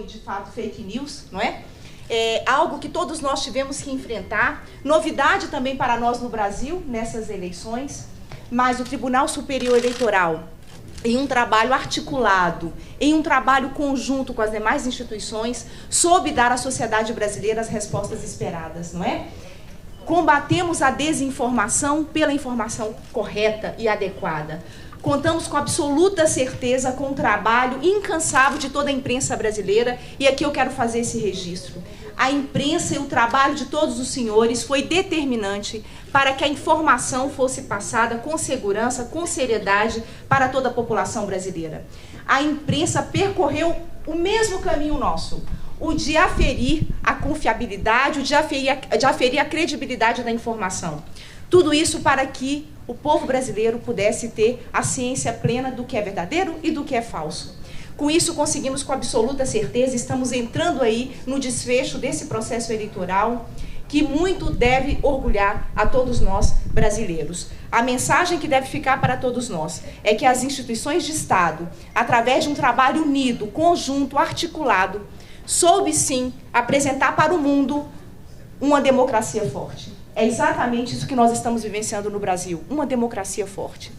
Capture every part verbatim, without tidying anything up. foi, de fato, fake news, não é? É algo que todos nós tivemos que enfrentar, novidade também para nós no Brasil, nessas eleições, mas o Tribunal Superior Eleitoral, em um trabalho articulado, em um trabalho conjunto com as demais instituições, soube dar à sociedade brasileira as respostas esperadas, não é? Combatemos a desinformação pela informação correta e adequada. Contamos com absoluta certeza com o trabalho incansável de toda a imprensa brasileira, e aqui eu quero fazer esse registro. A imprensa e o trabalho de todos os senhores foi determinante para que a informação fosse passada com segurança, com seriedade para toda a população brasileira. A imprensa percorreu o mesmo caminho nosso, o de aferir a confiabilidade, o de aferir a, de aferir a credibilidade da informação. Tudo isso para que o povo brasileiro pudesse ter a ciência plena do que é verdadeiro e do que é falso. Com isso, conseguimos com absoluta certeza, estamos entrando aí no desfecho desse processo eleitoral, que muito deve orgulhar a todos nós brasileiros. A mensagem que deve ficar para todos nós é que as instituições de Estado, através de um trabalho unido, conjunto, articulado, soube sim apresentar para o mundo uma democracia forte. É exatamente isso que nós estamos vivenciando no Brasil, uma democracia forte.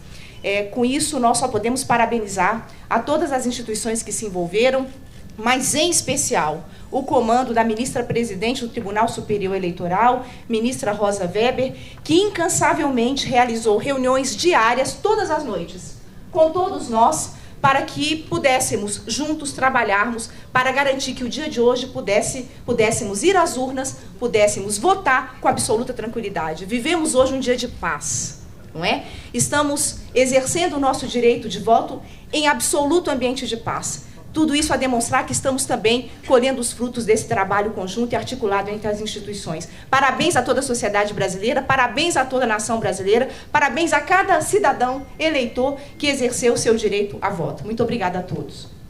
É, com isso, nós só podemos parabenizar a todas as instituições que se envolveram, mas em especial o comando da ministra-presidente do Tribunal Superior Eleitoral, ministra Rosa Weber, que incansavelmente realizou reuniões diárias todas as noites, com todos nós, para que pudéssemos juntos trabalharmos para garantir que o dia de hoje pudesse, pudéssemos ir às urnas, pudéssemos votar com absoluta tranquilidade. Vivemos hoje um dia de paz, não é? Estamos exercendo o nosso direito de voto em absoluto ambiente de paz. Tudo isso a demonstrar que estamos também colhendo os frutos desse trabalho conjunto e articulado entre as instituições. Parabéns a toda a sociedade brasileira, parabéns a toda a nação brasileira, parabéns a cada cidadão eleitor que exerceu o seu direito a voto. Muito obrigada a todos.